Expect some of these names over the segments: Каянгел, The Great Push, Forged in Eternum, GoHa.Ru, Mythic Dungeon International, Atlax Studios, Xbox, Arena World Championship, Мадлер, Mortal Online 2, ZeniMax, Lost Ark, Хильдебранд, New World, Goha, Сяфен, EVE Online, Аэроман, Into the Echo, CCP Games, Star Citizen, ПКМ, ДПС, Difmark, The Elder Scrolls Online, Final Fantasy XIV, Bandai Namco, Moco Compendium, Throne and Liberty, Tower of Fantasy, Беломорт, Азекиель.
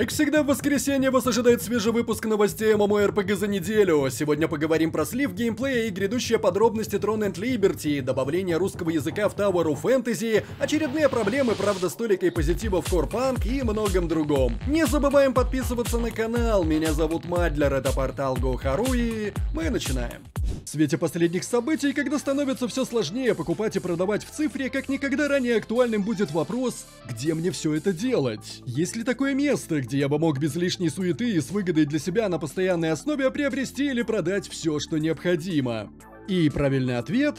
Как всегда, в воскресенье вас ожидает свежий выпуск новостей MMORPG за неделю. Сегодня поговорим про слив геймплея и грядущие подробности Throne and Liberty, добавление русского языка в Tower of Fantasy, очередные проблемы, правда, с толикой позитива в Corepunk и многом другом. Не забываем подписываться на канал. Меня зовут Мадлер, это портал GoHa.Ru, и мы начинаем. В свете последних событий, когда становится все сложнее покупать и продавать в цифре, как никогда ранее актуальным будет вопрос, где мне все это делать? Есть ли такое место, где я бы мог без лишней суеты и с выгодой для себя на постоянной основе приобрести или продать все, что необходимо? И правильный ответ?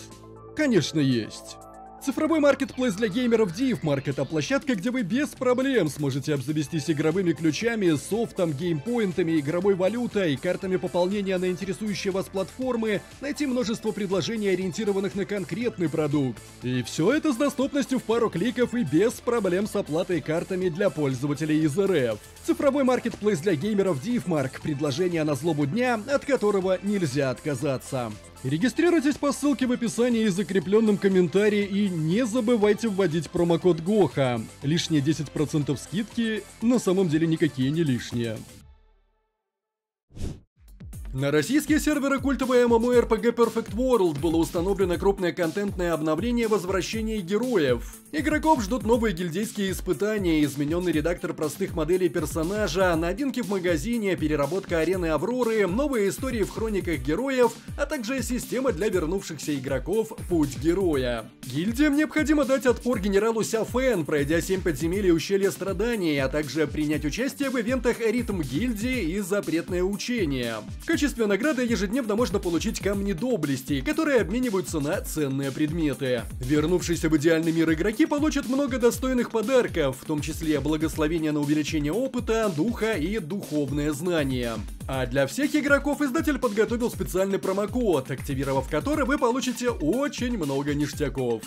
Конечно, есть. Цифровой маркетплейс для геймеров Difmark — это площадка, где вы без проблем сможете обзавестись игровыми ключами, софтом, геймпоинтами, игровой валютой, картами пополнения на интересующие вас платформы, найти множество предложений, ориентированных на конкретный продукт. И все это с доступностью в пару кликов и без проблем с оплатой картами для пользователей из РФ. Цифровой маркетплейс для геймеров Difmark — предложение на злобу дня, от которого нельзя отказаться. Регистрируйтесь по ссылке в описании и закрепленном комментарии, и не забывайте вводить промокод ГОХА. Лишние 10% скидки на самом деле никакие не лишние. На российские серверы культовой MMORPG Perfect World было установлено крупное контентное обновление возвращения героев. Игроков ждут новые гильдейские испытания, измененный редактор простых моделей персонажа, новинки в магазине, переработка арены Авроры, новые истории в хрониках героев, а также система для вернувшихся игроков «Путь героя». Гильдиям необходимо дать отпор генералу Сяфен, пройдя 7 подземелий ущелья страданий, а также принять участие в ивентах «Ритм гильдии» и «Запретное учение». В качестве награды ежедневно можно получить камни доблести, которые обмениваются на ценные предметы. Вернувшиеся в идеальный мир игроки получат много достойных подарков, в том числе благословение на увеличение опыта, духа и духовное знание. А для всех игроков издатель подготовил специальный промокод, активировав который вы получите очень много ништяков.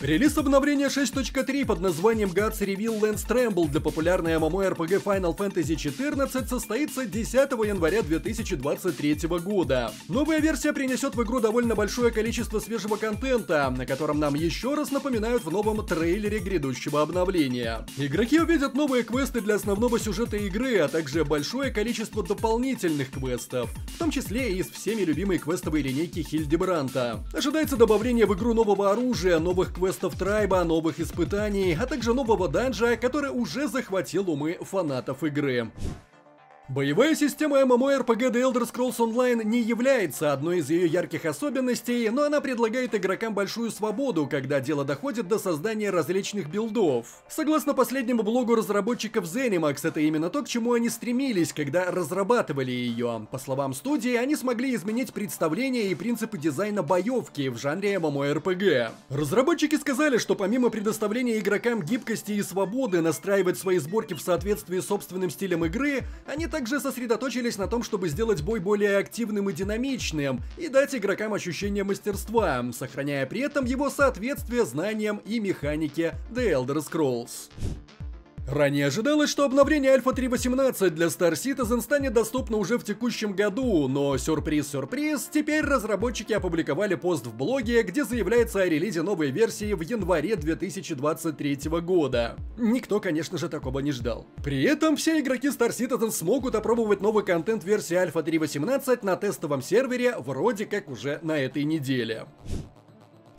Релиз обновления 6.3 под названием Guts Reveal Lens Tramble для популярной MMORPG Final Fantasy XIV состоится 10 января 2023 года. Новая версия принесет в игру довольно большое количество свежего контента, на котором нам еще раз напоминают в новом трейлере грядущего обновления. Игроки увидят новые квесты для основного сюжета игры, а также большое количество дополнительных квестов, в том числе и из всеми любимой квестовой линейки Хильдебранда. Ожидается добавление в игру нового оружия, новых квестов, трайба, новых испытаний, а также нового данжа, который уже захватил умы фанатов игры. Боевая система MMORPG The Elder Scrolls Online не является одной из ее ярких особенностей, но она предлагает игрокам большую свободу, когда дело доходит до создания различных билдов. Согласно последнему блогу разработчиков ZeniMax, это именно то, к чему они стремились, когда разрабатывали ее. По словам студии, они смогли изменить представление и принципы дизайна боевки в жанре MMORPG. Разработчики сказали, что помимо предоставления игрокам гибкости и свободы настраивать свои сборки в соответствии с собственным стилем игры, они также сосредоточились на том, чтобы сделать бой более активным и динамичным, и дать игрокам ощущение мастерства, сохраняя при этом его соответствие знаниям и механике The Elder Scrolls. Ранее ожидалось, что обновление Alpha 3.18 для Star Citizen станет доступно уже в текущем году, но сюрприз-сюрприз, теперь разработчики опубликовали пост в блоге, где заявляется о релизе новой версии в январе 2023 года. Никто, конечно же, такого не ждал. При этом все игроки Star Citizen смогут опробовать новый контент версии Alpha 3.18 на тестовом сервере вроде как уже на этой неделе.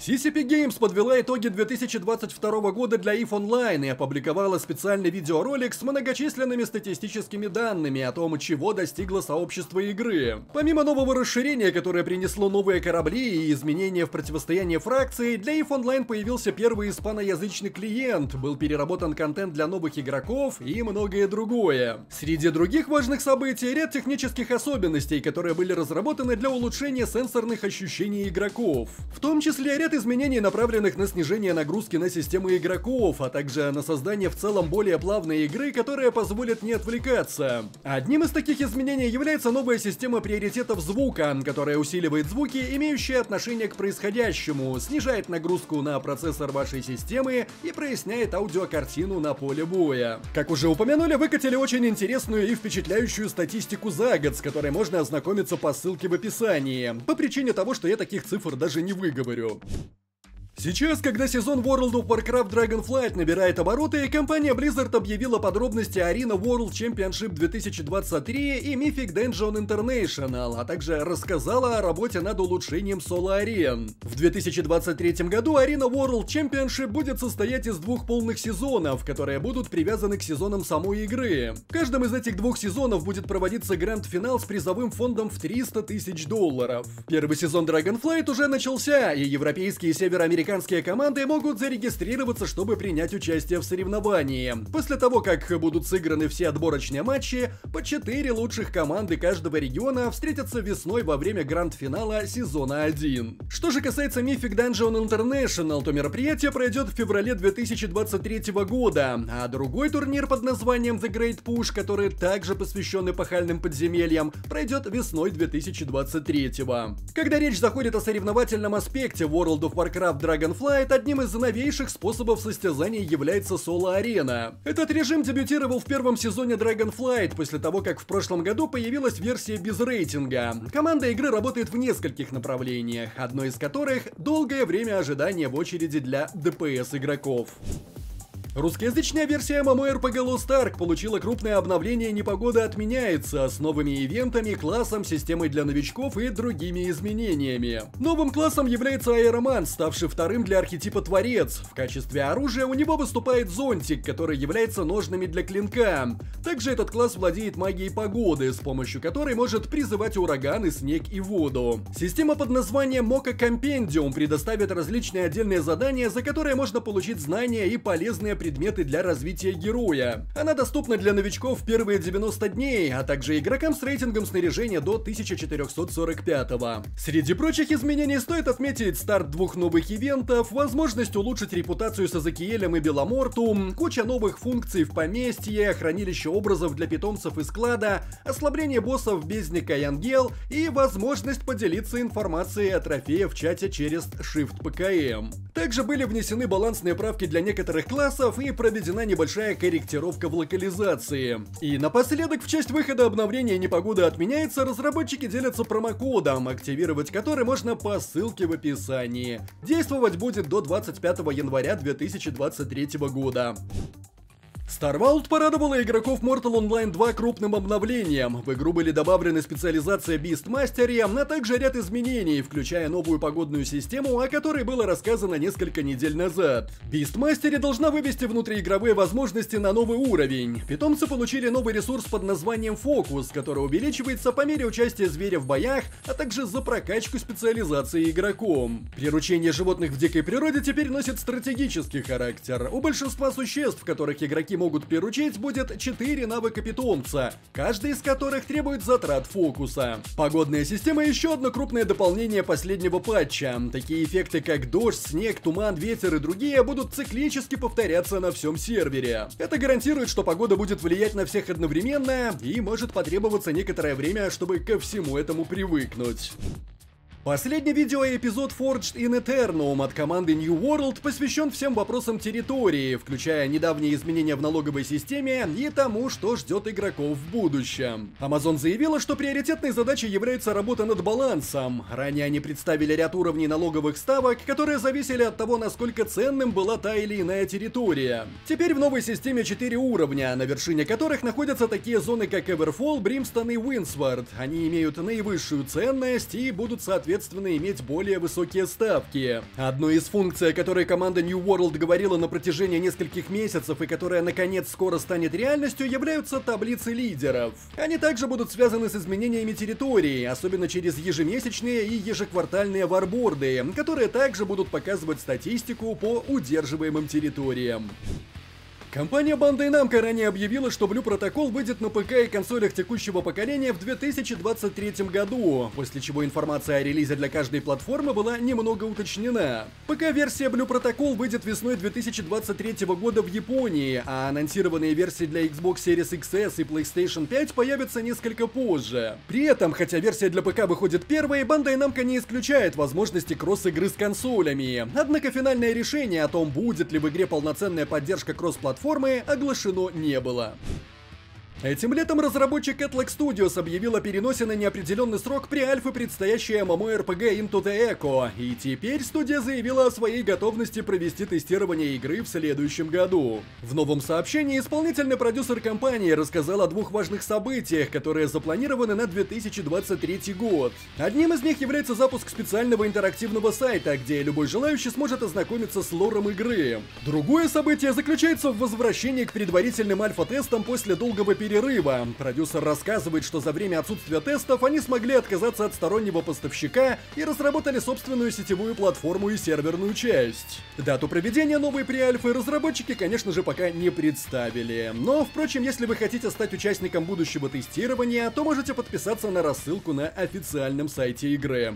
CCP Games подвела итоги 2022 года для EVE Online и опубликовала специальный видеоролик с многочисленными статистическими данными о том, чего достигло сообщество игры. Помимо нового расширения, которое принесло новые корабли и изменения в противостоянии фракций, для EVE Online появился первый испаноязычный клиент, был переработан контент для новых игроков и многое другое. Среди других важных событий ряд технических особенностей, которые были разработаны для улучшения сенсорных ощущений игроков. В том числе ряд изменений, направленных на снижение нагрузки на системы игроков, а также на создание в целом более плавной игры, которая позволит не отвлекаться. Одним из таких изменений является новая система приоритетов звука, которая усиливает звуки, имеющие отношение к происходящему, снижает нагрузку на процессор вашей системы и проясняет аудиокартину на поле боя. Как уже упомянули, выкатили очень интересную и впечатляющую статистику за год, с которой можно ознакомиться по ссылке в описании, по причине того, что я таких цифр даже не выговорю. Сейчас, когда сезон World of Warcraft Dragonflight набирает обороты, компания Blizzard объявила подробности Arena World Championship 2023 и Mythic Dungeon International, а также рассказала о работе над улучшением соло-арен. В 2023 году Arena World Championship будет состоять из двух полных сезонов, которые будут привязаны к сезонам самой игры. В каждом из этих двух сезонов будет проводиться гранд-финал с призовым фондом в $300 000. Первый сезон Dragonflight уже начался, и европейские и североамериканские команды могут зарегистрироваться, чтобы принять участие в соревновании. После того, как будут сыграны все отборочные матчи, по 4 лучших команды каждого региона встретятся весной во время гранд-финала сезона 1. Что же касается Mythic Dungeon International, то мероприятие пройдет в феврале 2023 года, а другой турнир под названием The Great Push, который также посвящен эпохальным подземельям, пройдет весной 2023-го. Когда речь заходит о соревновательном аспекте World of Warcraft Dragonflight, одним из новейших способов состязаний является соло-арена. Этот режим дебютировал в первом сезоне Dragonflight, после того, как в прошлом году появилась версия без рейтинга. Команда игры работает в нескольких направлениях, одно из которых — долгое время ожидания в очереди для ДПС игроков. Русскоязычная версия MMORPG Lost Ark получила крупное обновление «Непогода отменяется» с новыми ивентами, классом, системой для новичков и другими изменениями. Новым классом является Аэроман, ставший вторым для архетипа Творец. В качестве оружия у него выступает зонтик, который является ножными для клинка. Также этот класс владеет магией погоды, с помощью которой может призывать ураганы, снег и воду. Система под названием Moco Compendium предоставит различные отдельные задания, за которые можно получить знания и полезные предметы для развития героя. Она доступна для новичков в первые 90 дней, а также игрокам с рейтингом снаряжения до 1445-го. Среди прочих изменений стоит отметить старт двух новых ивентов, возможность улучшить репутацию с Азекиелем и Беломорту, куча новых функций в поместье, хранилище образов для питомцев и склада, ослабление боссов в бездне Каянгел и возможность поделиться информацией о трофее в чате через Shift ПКМ. Также были внесены балансные правки для некоторых классов и проведена небольшая корректировка в локализации. И напоследок, в честь выхода обновления «Непогода отменяется», разработчики делятся промокодом, активировать который можно по ссылке в описании. Действовать будет до 25 января 2023 года. StarWorld порадовала игроков Mortal Online 2 крупным обновлением. В игру были добавлены специализация Beast Mastery, а также ряд изменений, включая новую погодную систему, о которой было рассказано несколько недель назад. Beast Mastery должна вывести внутриигровые возможности на новый уровень. Питомцы получили новый ресурс под названием Фокус, который увеличивается по мере участия зверя в боях, а также за прокачку специализации игроком. Приручение животных в дикой природе теперь носит стратегический характер. У большинства существ, которых игроки могут приручить, будет 4 навыка питомца, каждый из которых требует затрат фокуса. Погодная система — еще одно крупное дополнение последнего патча. Такие эффекты, как дождь, снег, туман, ветер и другие, будут циклически повторяться на всем сервере. Это гарантирует, что погода будет влиять на всех одновременно, и может потребоваться некоторое время, чтобы ко всему этому привыкнуть. Последний видеоэпизод Forged in Eternum от команды New World посвящен всем вопросам территории, включая недавние изменения в налоговой системе и тому, что ждет игроков в будущем. Amazon заявила, что приоритетной задачей является работа над балансом. Ранее они представили ряд уровней налоговых ставок, которые зависели от того, насколько ценным была та или иная территория. Теперь в новой системе 4 уровня, на вершине которых находятся такие зоны, как Эверфолл, Бримстон и Уинсвард. Они имеют наивысшую ценность и будут соответственно иметь более высокие ставки. Одной из функций, о которой команда New World говорила на протяжении нескольких месяцев и которая наконец скоро станет реальностью, являются таблицы лидеров. Они также будут связаны с изменениями территории, особенно через ежемесячные и ежеквартальные варборды, которые также будут показывать статистику по удерживаемым территориям. Компания Bandai Namco ранее объявила, что Blue Protocol выйдет на ПК и консолях текущего поколения в 2023 году, после чего информация о релизе для каждой платформы была немного уточнена. ПК-версия Blue Protocol выйдет весной 2023 года в Японии, а анонсированные версии для Xbox Series XS и PlayStation 5 появятся несколько позже. При этом, хотя версия для ПК выходит первой, Bandai Namco не исключает возможности кросс-игры с консолями. Однако финальное решение о том, будет ли в игре полноценная поддержка кросс-платформы, оглашено не было. Этим летом разработчик Atlax Studios объявил о переносе на неопределенный срок преальфы предстоящей MMORPG Into the Echo, и теперь студия заявила о своей готовности провести тестирование игры в следующем году. В новом сообщении исполнительный продюсер компании рассказал о двух важных событиях, которые запланированы на 2023 год. Одним из них является запуск специального интерактивного сайта, где любой желающий сможет ознакомиться с лором игры. Другое событие заключается в возвращении к предварительным альфа-тестам после долгого перерыва. Продюсер рассказывает, что за время отсутствия тестов они смогли отказаться от стороннего поставщика и разработали собственную сетевую платформу и серверную часть. Дату проведения новой преальфы разработчики, конечно же, пока не представили. Но, впрочем, если вы хотите стать участником будущего тестирования, то можете подписаться на рассылку на официальном сайте игры.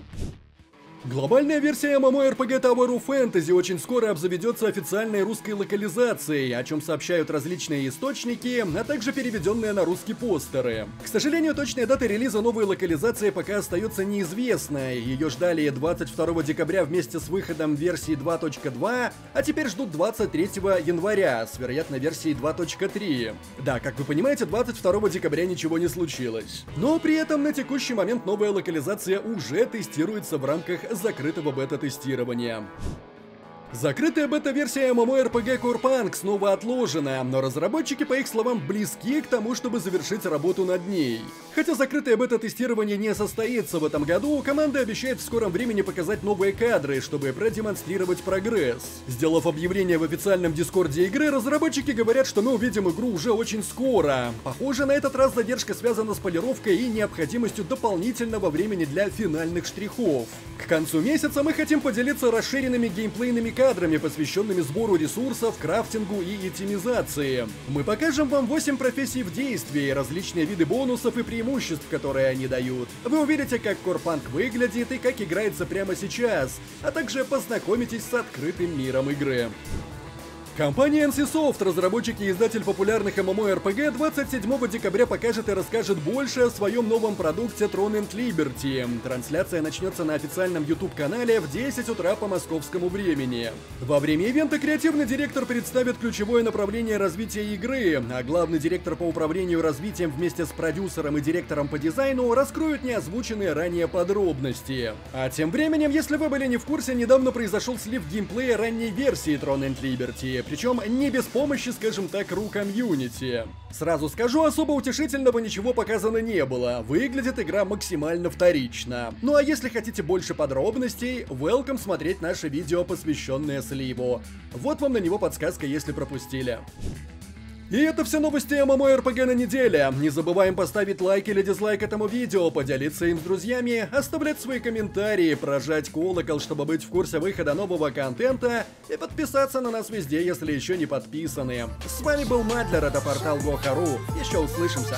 Глобальная версия MMORPG Tower of Fantasy очень скоро обзаведется официальной русской локализацией, о чем сообщают различные источники, а также переведенные на русский постеры. К сожалению, точная дата релиза новой локализации пока остается неизвестной. Ее ждали 22 декабря вместе с выходом версии 2.2, а теперь ждут 23 января с, вероятно, версией 2.3. Да, как вы понимаете, 22 декабря ничего не случилось. Но при этом на текущий момент новая локализация уже тестируется в рамках закрытого бета-тестирования. Закрытая бета-версия MMORPG Corepunk снова отложена, но разработчики, по их словам, близки к тому, чтобы завершить работу над ней. Хотя закрытое бета-тестирование не состоится в этом году, команда обещает в скором времени показать новые кадры, чтобы продемонстрировать прогресс. Сделав объявление в официальном дискорде игры, разработчики говорят, что мы увидим игру уже очень скоро. Похоже, на этот раз задержка связана с полировкой и необходимостью дополнительного времени для финальных штрихов. К концу месяца мы хотим поделиться расширенными геймплейными кадрами, посвященными сбору ресурсов, крафтингу и оптимизации. Мы покажем вам 8 профессий в действии, различные виды бонусов и преимуществ, которые они дают. Вы увидите, как Corepunk выглядит и как играется прямо сейчас, а также познакомитесь с открытым миром игры. Компания NCSoft, разработчик и издатель популярных MMORPG, 27 декабря покажет и расскажет больше о своем новом продукте Throne and Liberty. Трансляция начнется на официальном YouTube-канале в 10 утра по московскому времени. Во время ивента креативный директор представит ключевое направление развития игры, а главный директор по управлению развитием вместе с продюсером и директором по дизайну раскроют неозвученные ранее подробности. А тем временем, если вы были не в курсе, недавно произошел слив геймплея ранней версии Throne and Liberty. Причем не без помощи, скажем так, ру комьюнити. Сразу скажу, особо утешительного ничего показано не было. Выглядит игра максимально вторично. Ну а если хотите больше подробностей, welcome смотреть наше видео, посвященное сливу. Вот вам на него подсказка, если пропустили. И это все новости MMORPG на неделе. Не забываем поставить лайк или дизлайк этому видео, поделиться им с друзьями, оставлять свои комментарии, прожать колокол, чтобы быть в курсе выхода нового контента, и подписаться на нас везде, если еще не подписаны. С вами был Мадлер, это портал GoHa.Ru. Еще услышимся.